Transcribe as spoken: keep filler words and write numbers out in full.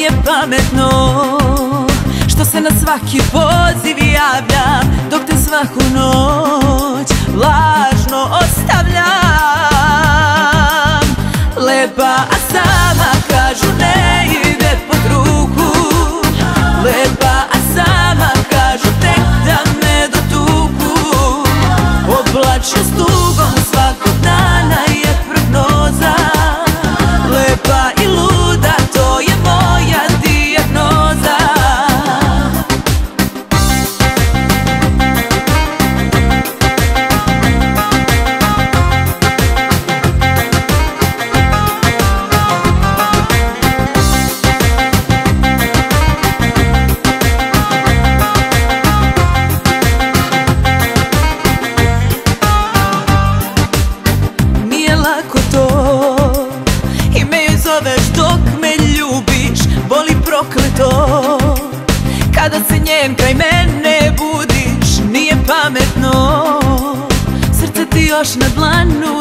je pametno što se na svaki poziv javljam, dok te svaku noć lažno ostavljam. Lepa a sama, kažu ne ide pod ruku. Lepa a sama, kažu tek da me dotuku. Oblače s tugom svakog dana je prognoza. Lepa i luda, to je moja dijagnoza. Nije lako to, dok me ljubiš, boli prokleto kada se njen kraj mene budiš. Nije pametno, srce ti još na dlanu